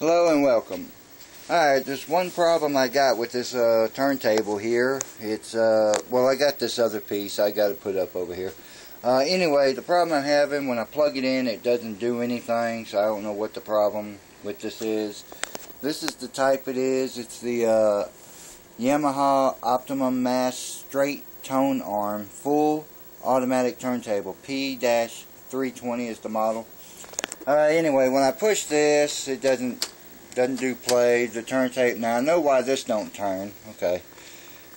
Hello and welcome. Alright, there's one problem I got with this turntable here. It's, well, I got this other piece I got to put up over here. Anyway, the problem I'm having, when I plug it in, it doesn't do anything, so I don't know what the problem with this is. This is the type it is. It's the Yamaha Optimum Mass Straight Tone Arm Full Automatic Turntable. P-320 is the model. Anyway, when I push this, it doesn't do play. The turntable. Now I know why this don't turn. Okay,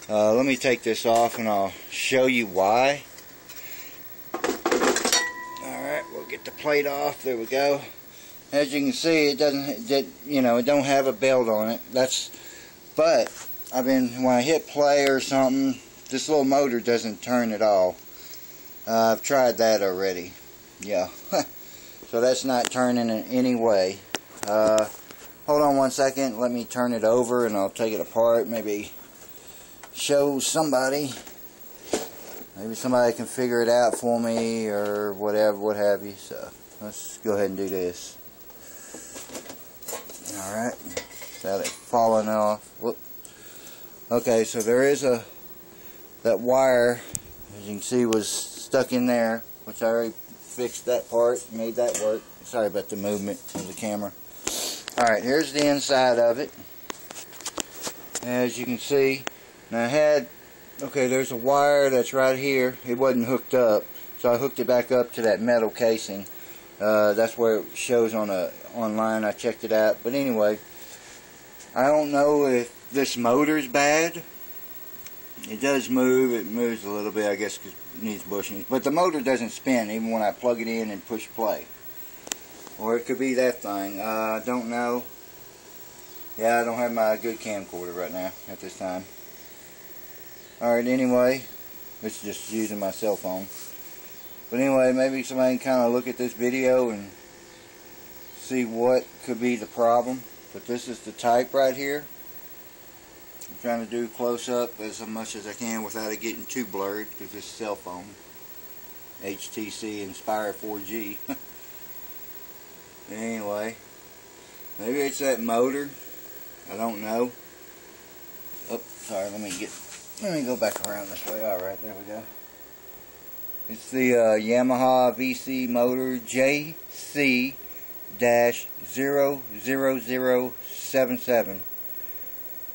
let me take this off and I'll show you why. All right, we'll get the plate off. There we go. As you can see, it doesn't. You know, it don't have a belt on it. That's. But I've been when I hit play or something, this little motor doesn't turn at all. I've tried that already. Yeah. So that's not turning in any way. Hold on one second. Let me turn it over and I'll take it apart. Maybe show somebody. Maybe somebody can figure it out for me or whatever, what have you. So let's go ahead and do this. Alright. Without it falling off. Whoop. Okay, so there is that wire, as you can see, was stuck in there, which I already fixed that part, made that work. Sorry about the movement of the camera. Alright, here's the inside of it. As you can see, now I had, okay, there's a wire that's right here. It wasn't hooked up, so I hooked it back up to that metal casing. That's where it shows on online. I checked it out. But anyway, I don't know if this motor's bad. It does move. It moves a little bit, I guess, because it needs bushings. But the motor doesn't spin, even when I plug it in and push play. Or it could be that thing. I don't know. Yeah, I don't have my good camcorder right now at this time. Alright, anyway. It's just using my cell phone. But anyway, maybe somebody can kind of look at this video and see what could be the problem. But this is the type right here. I'm trying to do close-up as much as I can without it getting too blurred, because this cell phone, HTC Inspire 4G. Anyway, maybe it's that motor. I don't know. Oops, sorry. Let me go back around this way. All right, there we go. It's the Yamaha VC motor JC-00077.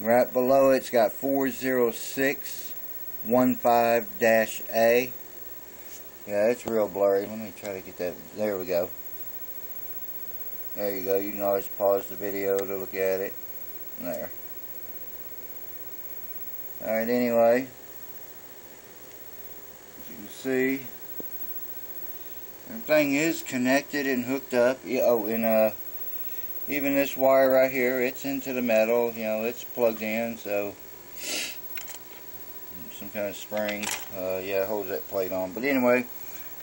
Right below it's got 40615-A. Yeah, it's real blurry. Let me try to get that. There we go. There you go. You can always pause the video to look at it. There. Alright, anyway. As you can see, everything is connected and hooked up. Oh, and even this wire right here, it's into the metal, you know, it's plugged in, so some kind of spring, yeah, holds that plate on. But anyway,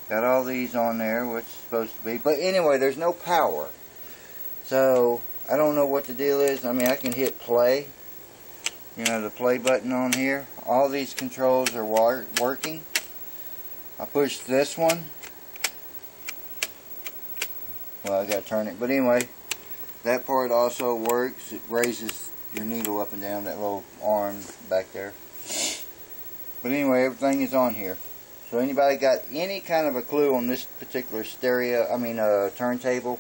got all these on there, which is supposed to be, but anyway, there's no power. So, I don't know what the deal is. I mean, I can hit play, you know, the play button on here. All these controls are working. I pushed this one. Well, I got to turn it, but anyway. That part also works. It raises your needle up and down, that little arm back there. But anyway, everything is on here. So anybody got any kind of a clue on this particular turntable?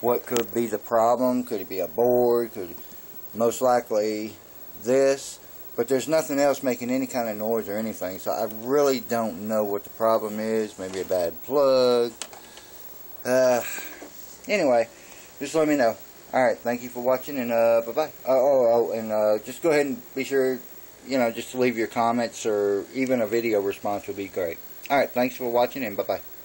What could be the problem? Could it be a board? Could it, most likely this. But there's nothing else making any kind of noise or anything. So I really don't know what the problem is. Maybe a bad plug. Anyway, just let me know. Alright, thank you for watching, and bye-bye. Just go ahead and be sure, you know, just leave your comments, or even a video response would be great. Alright, thanks for watching, and bye-bye.